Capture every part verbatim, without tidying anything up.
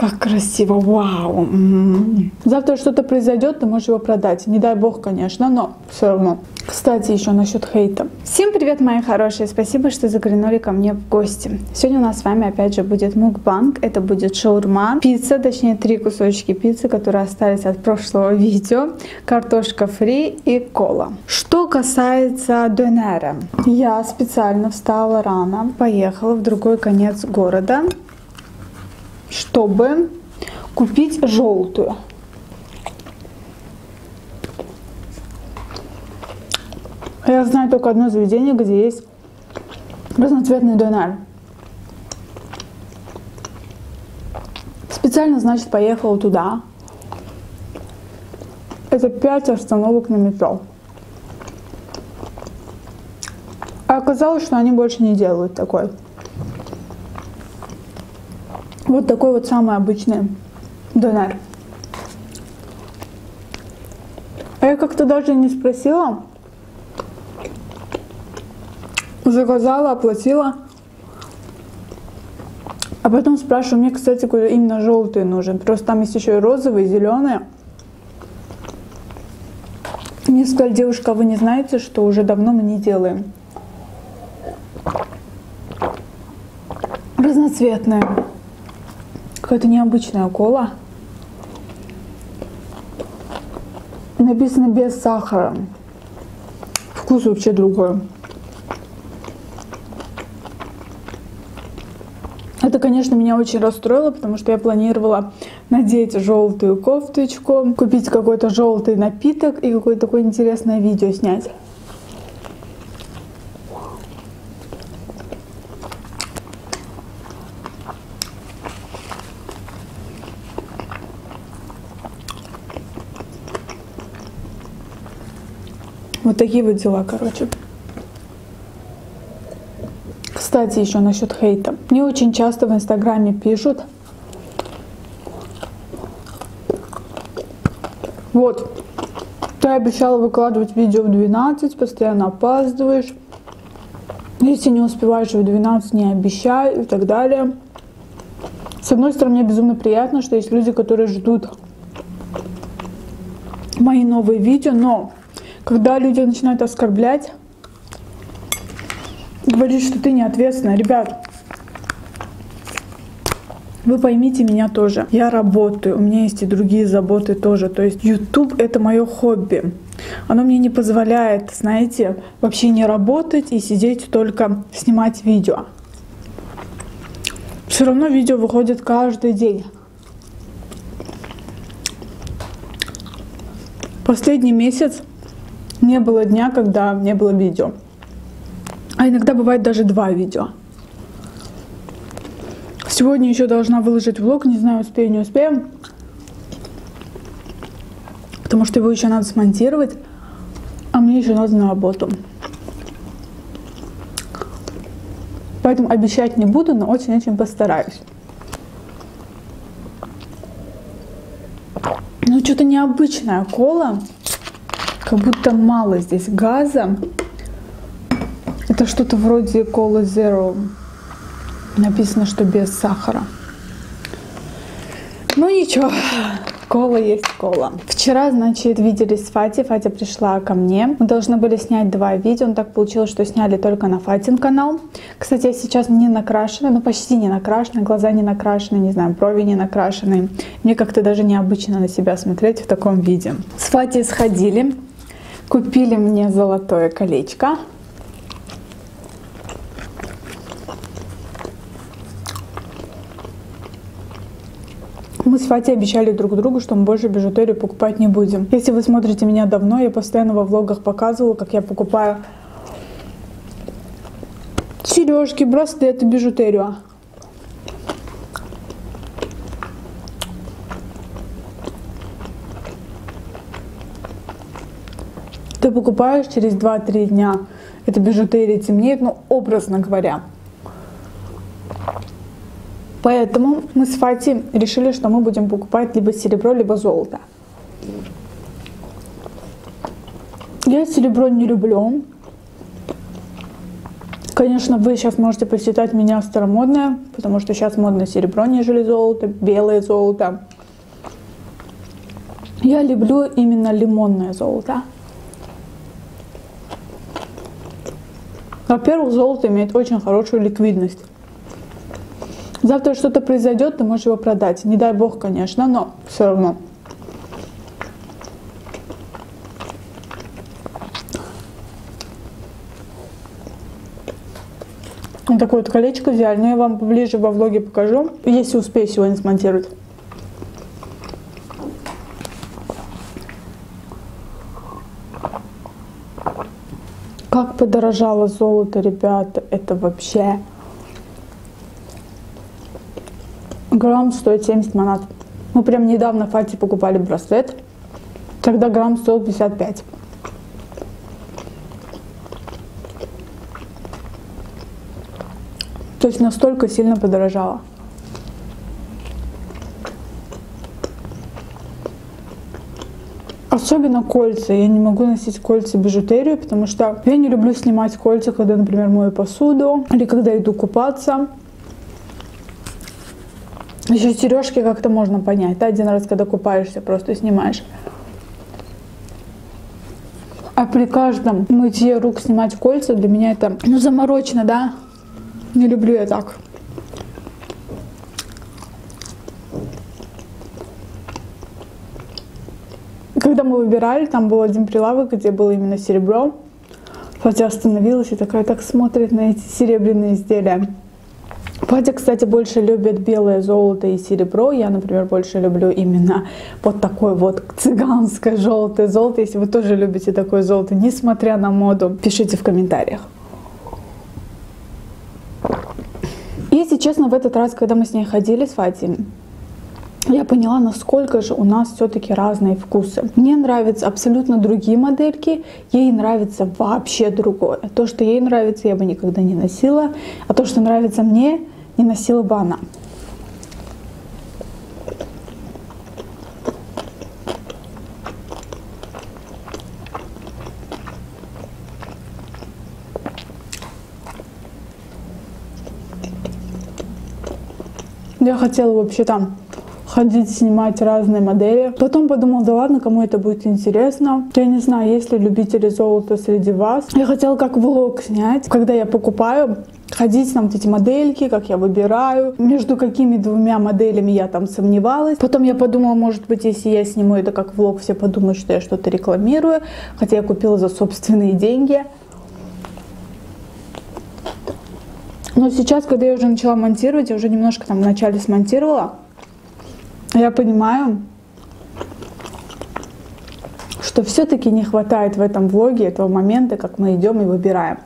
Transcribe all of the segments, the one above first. Как красиво, вау. М-м-м. Завтра что-то произойдет, ты можешь его продать. Не дай бог, конечно, но все равно. Кстати, еще насчет хейта. Всем привет, мои хорошие. Спасибо, что заглянули ко мне в гости. Сегодня у нас с вами опять же будет мукбанг. Это будет шаурма, пицца, точнее три кусочки пиццы, которые остались от прошлого видео, картошка фри и кола. Что касается донера. Я специально встала рано, поехала в другой конец города, чтобы купить желтую. Я знаю только одно заведение, где есть разноцветный донер. Специально, значит, поехала туда. Это пять остановок на метро. А оказалось, что они больше не делают такой. Вот такой вот самый обычный донер. А я как-то даже не спросила. Заказала, оплатила. А потом спрашиваю, мне, кстати, куда именно желтый нужен. Просто там есть еще и розовые, и зеленые. Мне сказали, девушка, вы не знаете, что уже давно мы не делаем разноцветные. Какая-то необычная кола. Написано без сахара. Вкус вообще другой. Это, конечно, меня очень расстроило, потому что я планировала надеть желтую кофточку, купить какой-то желтый напиток и какое-то такое интересное видео снять. Вот такие вот дела, короче. Кстати, еще насчет хейта. Мне очень часто в Инстаграме пишут. Вот. Ты обещала выкладывать видео в двенадцать, постоянно опаздываешь. Если не успеваешь в двенадцать, не обещай и так далее. С одной стороны, мне безумно приятно, что есть люди, которые ждут мои новые видео, но... Когда люди начинают оскорблять, говорить, что ты неответственная. Ребят, вы поймите меня тоже. Я работаю, у меня есть и другие заботы тоже. То есть YouTube — это мое хобби. Оно мне не позволяет, знаете, вообще не работать и сидеть только снимать видео. Все равно видео выходит каждый день. Последний месяц не было дня, когда не было видео. А иногда бывает даже два видео. Сегодня еще должна выложить влог. Не знаю, успею, не успею. Потому что его еще надо смонтировать. А мне еще надо на работу. Поэтому обещать не буду, но очень-очень постараюсь. Ну, что-то необычная кола. Как будто мало здесь газа. Это что-то вроде Cola Zero. Написано, что без сахара. Ну ничего, кола есть кола. Вчера, значит, виделись с Фати. Фатя пришла ко мне. Мы должны были снять два видео. Но так получилось, что сняли только на Фатин канал. Кстати, я сейчас не накрашена. Ну, почти не накрашена. Глаза не накрашены. Не знаю, брови не накрашены. Мне как-то даже необычно на себя смотреть в таком виде. С Фати сходили. Купили мне золотое колечко. Мы с Фати обещали друг другу, что мы больше бижутерию покупать не будем. Если вы смотрите меня давно, я постоянно во влогах показывала, как я покупаю сережки, браслеты, бижутерию. Ты покупаешь, через два-три дня эта бижутерия темнеет, ну, образно говоря. Поэтому мы с Фати решили, что мы будем покупать либо серебро, либо золото. Я серебро не люблю. Конечно, вы сейчас можете посчитать меня старомодная, потому что сейчас модно серебро, нежели золото, белое золото. Я люблю именно лимонное золото. Во-первых, золото имеет очень хорошую ликвидность. Завтра что-то произойдет, ты можешь его продать. Не дай бог, конечно, но все равно. Вот такое вот колечко взяли, но я вам поближе во влоге покажу, если успею сегодня смонтировать. Как подорожало золото, ребята, это вообще... Грамм стоит семьдесят манат. Мы прям недавно в Фати покупали браслет, тогда грамм стоил пятьдесят пять. То есть настолько сильно подорожало. Особенно кольца. Я не могу носить кольца бижутерию, потому что я не люблю снимать кольца, когда, например, мою посуду или когда иду купаться. Еще сережки как-то можно понять. Да? Один раз, когда купаешься, просто снимаешь. А при каждом мытье рук снимать кольца для меня это, ну, заморочено, да? Не люблю я так. Когда мы выбирали, там был один прилавок, где было именно серебро. Фатя остановилась и такая так смотрит на эти серебряные изделия. Фатя, кстати, больше любит белое золото и серебро. Я, например, больше люблю именно вот такое вот цыганское желтое золото. Если вы тоже любите такое золото, несмотря на моду, пишите в комментариях. Если честно, в этот раз, когда мы с ней ходили, с Фати, я поняла, насколько же у нас все-таки разные вкусы. Мне нравятся абсолютно другие модельки, ей нравится вообще другое. То, что ей нравится, я бы никогда не носила, а то, что нравится мне, не носила бы она. Я хотела вообще там ходить, снимать разные модели. Потом подумала, да ладно, кому это будет интересно. Я не знаю, есть ли любители золота среди вас. Я хотела как влог снять, когда я покупаю, ходить там вот эти модельки, как я выбираю, между какими двумя моделями я там сомневалась. Потом я подумала, может быть, если я сниму это как влог, все подумают, что я что-то рекламирую, хотя я купила за собственные деньги. Но сейчас, когда я уже начала монтировать, я уже немножко там вначале смонтировала, я понимаю, что все-таки не хватает в этом влоге этого момента, как мы идем и выбираем.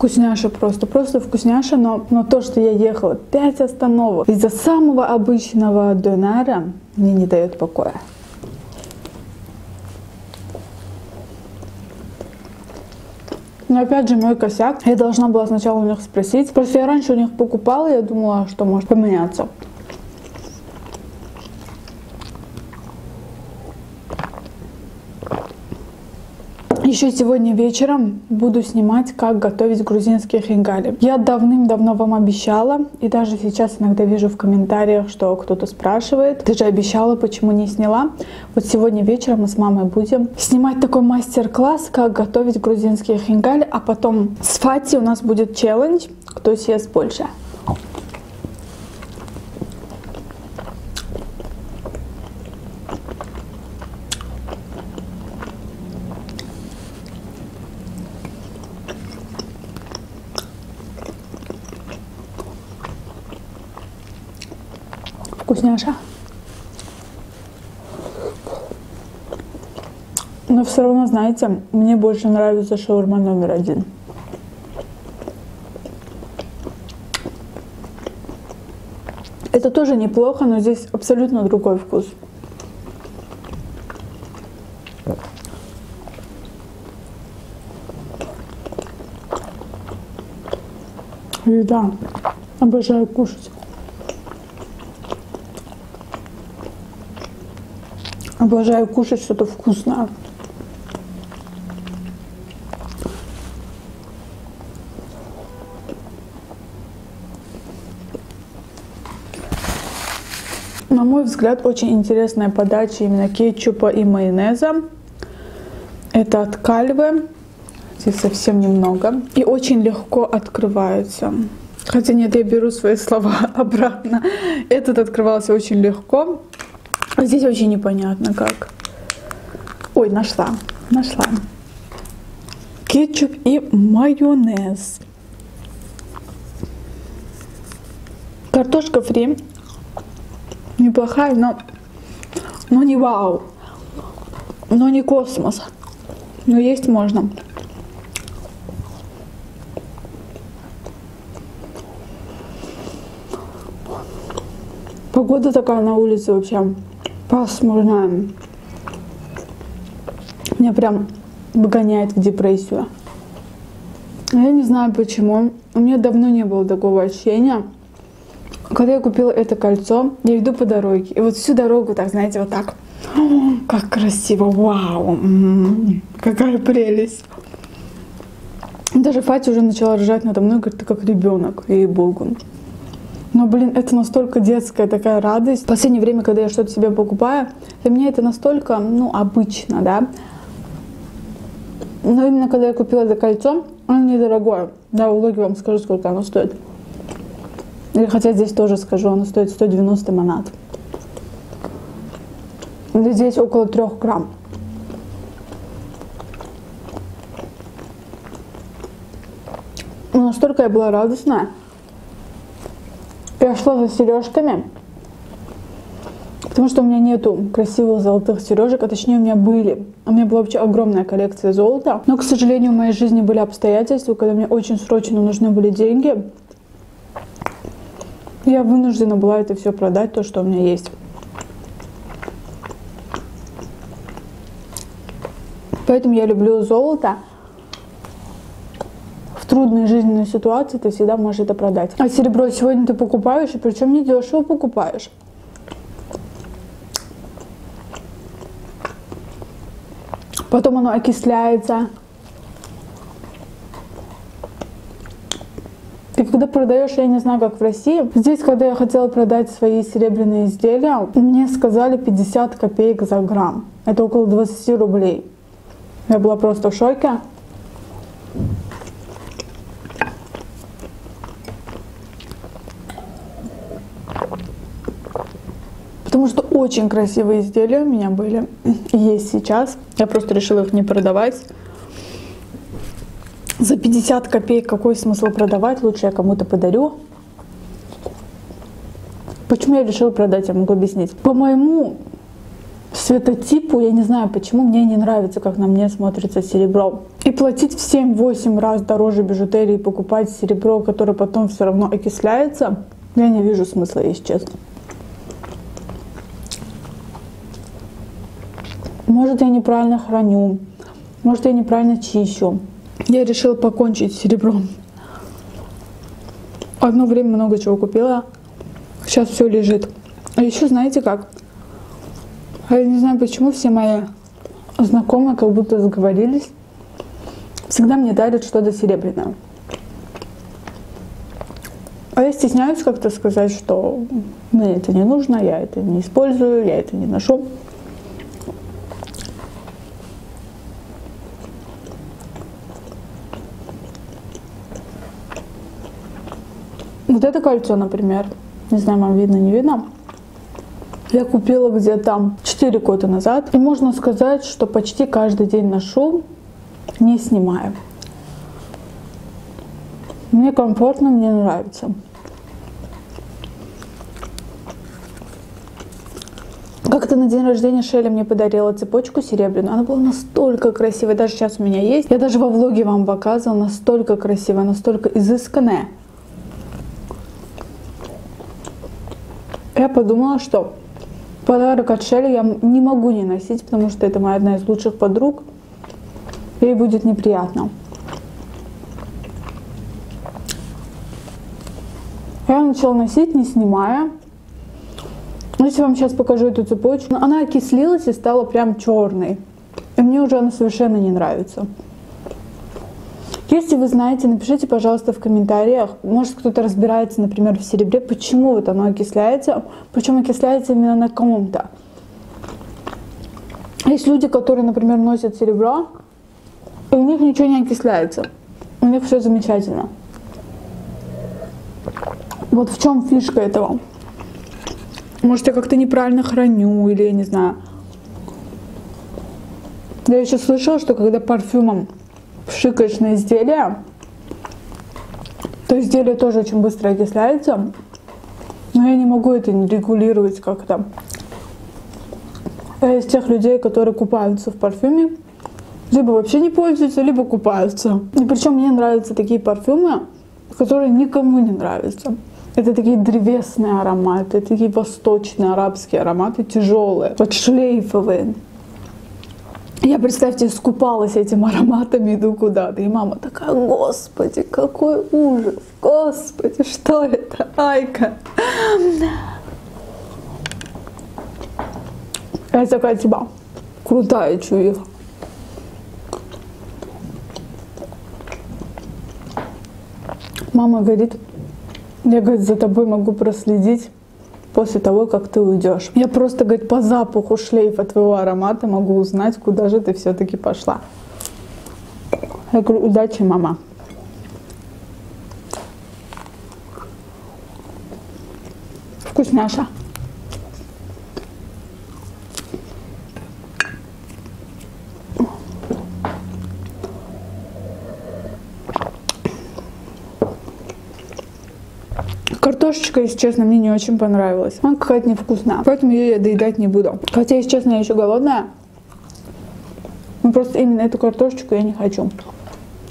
Вкусняша просто, просто вкусняша, но, но то, что я ехала пять остановок из-за самого обычного донера, мне не дает покоя. Но опять же мой косяк, я должна была сначала у них спросить, просто я раньше у них покупала, я думала, что может поменяться. Еще сегодня вечером буду снимать, как готовить грузинские хингали. Я давным-давно вам обещала, и даже сейчас иногда вижу в комментариях, что кто-то спрашивает, ты же обещала, почему не сняла. Вот сегодня вечером мы с мамой будем снимать такой мастер-класс, как готовить грузинские хингали, а потом с Фати у нас будет челлендж, кто съест больше. Вкусняша. Но все равно, знаете, мне больше нравится шаурма номер один. Это тоже неплохо, но здесь абсолютно другой вкус. еда. Обожаю кушать. Обожаю кушать что-то вкусное. На мой взгляд, очень интересная подача именно кетчупа и майонеза. Это от Calve. Здесь совсем немного. И очень легко открывается. Хотя нет, я беру свои слова обратно. Этот открывался очень легко. А здесь очень непонятно как. Ой, нашла. Нашла. Кетчуп и майонез. Картошка фри. Неплохая, но, но не вау. Но не космос. Но есть можно. Погода такая на улице вообще пасмурная. Меня прям выгоняет в депрессию. Я не знаю почему. У меня давно не было такого ощущения. Когда я купила это кольцо, я иду по дороге. И вот всю дорогу так, знаете, вот так. О, как красиво, вау. М-м-м, какая прелесть. Даже Фати уже начала ржать надо мной, говорит, ты как ребенок, ей-богу. Но, блин, это настолько детская такая радость. В последнее время, когда я что-то себе покупаю, для меня это настолько, ну, обычно, да. Но именно когда я купила это кольцо, оно недорогое. Да, в влоге вам скажу, сколько оно стоит. Или хотя здесь тоже скажу, оно стоит сто девяносто манат. Здесь около трёх грамм. Но настолько я была радостная. Я шла за сережками, потому что у меня нету красивых золотых сережек, а точнее у меня были. У меня была вообще огромная коллекция золота. Но, к сожалению, в моей жизни были обстоятельства, когда мне очень срочно нужны были деньги. Я вынуждена была это все продать, то, что у меня есть. Поэтому я люблю золото. Трудной жизненной ситуации ты всегда можешь это продать. А серебро сегодня ты покупаешь, и причем не дешево покупаешь. Потом оно окисляется. И когда продаешь, я не знаю, как в России. Здесь, когда я хотела продать свои серебряные изделия, мне сказали пятьдесят копеек за грамм. Это около двадцати рублей. Я была просто в шоке. Потому что очень красивые изделия у меня были, есть сейчас. Я просто решила их не продавать. За пятьдесят копеек какой смысл продавать? Лучше я кому-то подарю. Почему я решила продать, я могу объяснить. По моему светотипу, я не знаю почему, мне не нравится, как на мне смотрится серебро. И платить в семь-восемь раз дороже бижутерии, покупать серебро, которое потом все равно окисляется, я не вижу смысла, если честно. Может, я неправильно храню, может, я неправильно чищу. Я решила покончить с серебром. Одно время много чего купила, сейчас все лежит. А еще знаете как? Я не знаю, почему все мои знакомые как будто заговорились. Всегда мне дарят что-то серебряное. А я стесняюсь как-то сказать, что мне это не нужно, я это не использую, я это не ношу. Вот это кольцо, например, не знаю, вам видно, не видно, я купила где-то четыре года назад. И можно сказать, что почти каждый день ношу, не снимая. Мне комфортно, мне нравится. Как-то на день рождения Шелли мне подарила цепочку серебряную. Она была настолько красивая, даже сейчас у меня есть. Я даже во влоге вам показывала, настолько красивая, настолько изысканная. Я подумала, что подарок от Шелли я не могу не носить, потому что это моя одна из лучших подруг. Ей будет неприятно. Я начала носить, не снимая. Если вам сейчас покажу эту цепочку, она окислилась и стала прям черной. И мне уже она совершенно не нравится. Если вы знаете, напишите, пожалуйста, в комментариях. Может, кто-то разбирается, например, в серебре, почему вот оно окисляется, причем окисляется именно на ком-то. Есть люди, которые, например, носят серебро, и у них ничего не окисляется. У них все замечательно. Вот в чем фишка этого. Может, я как-то неправильно храню, или я не знаю. Я еще слышала, что когда парфюмом пшикаешь на изделие, то изделие тоже очень быстро окисляется. Но я не могу это регулировать как-то. Я из тех людей, которые купаются в парфюме. Либо вообще не пользуются, либо купаются. И причем мне нравятся такие парфюмы, которые никому не нравятся. Это такие древесные ароматы, такие восточные арабские ароматы, тяжелые, вот шлейфовые. Я, представьте, скупалась этим ароматами, иду куда-то, и мама такая: господи, какой ужас, господи, что это, Айка. Я такая, типа, крутая чувиха. Мама говорит: я, говорит, за тобой могу проследить после того, как ты уйдешь. Я просто, говорит, по запаху шлейфа твоего аромата могу узнать, куда же ты все-таки пошла. Я говорю: удачи, мама. Вкусняша. Картошечка, если честно, мне не очень понравилась. Она какая-то невкусная, поэтому ее я доедать не буду. Хотя, если честно, я еще голодная. Но просто именно эту картошечку я не хочу.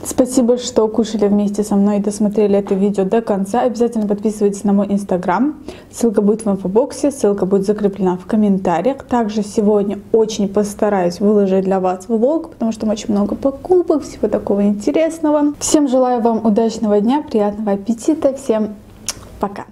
Спасибо, что кушали вместе со мной и досмотрели это видео до конца. Обязательно подписывайтесь на мой инстаграм. Ссылка будет в инфобоксе, ссылка будет закреплена в комментариях. Также сегодня очень постараюсь выложить для вас влог, потому что там очень много покупок, всего такого интересного. Всем желаю вам удачного дня, приятного аппетита, всем пока!